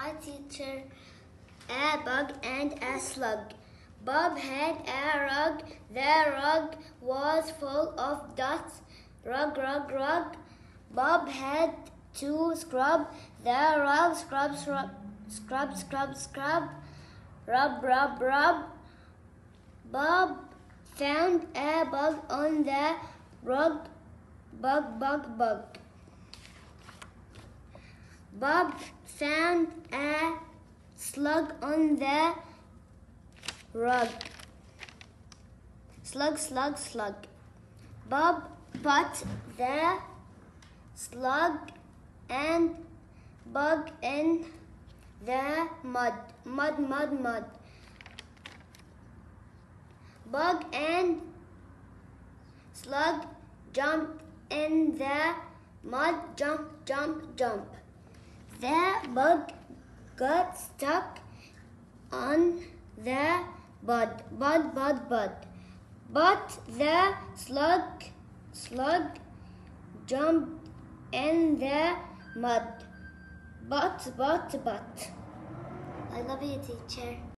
Hi teacher. A bug and a slug. Bob had a rug. The rug was full of dust. Rug, rug, rug. Bob had to scrub. The rug scrub, scrub, scrub, scrub, scrub. Rub, rub, rub. Bob found a bug on the rug. Bug, bug, bug. Bob found a slug on the rug. Slug, slug, slug. Bob put the slug and bug in the mud. Mud, mud, mud. Bug and slug jumped in the mud. Jump, jump, jump. The bug got stuck on the bud, bud, bud, bud. But the slug jumped in the mud. But. I love you, teacher.